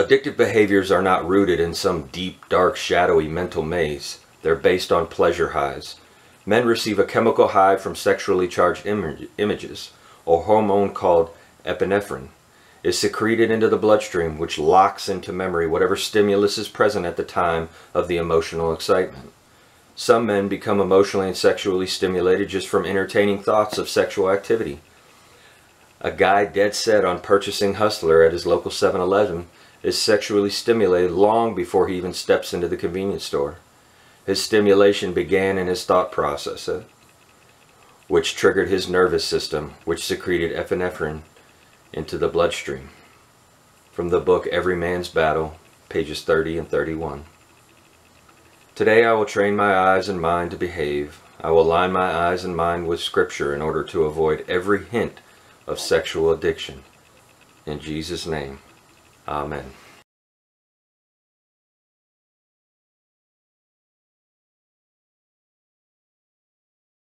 Addictive behaviors are not rooted in some deep, dark, shadowy mental maze. They're based on pleasure highs. Men receive a chemical high from sexually charged images. A hormone called epinephrine is secreted into the bloodstream, which locks into memory whatever stimulus is present at the time of the emotional excitement. Some men become emotionally and sexually stimulated just from entertaining thoughts of sexual activity. A guy dead set on purchasing Hustler at his local 7-Eleven is sexually stimulated long before he even steps into the convenience store. His stimulation began in his thought process, which triggered his nervous system, which secreted epinephrine into the bloodstream. From the book Every Man's Battle, pages 30 and 31. Today I will train my eyes and mind to behave. I will line my eyes and mind with Scripture in order to avoid every hint of sexual addiction. In Jesus' name, Amen.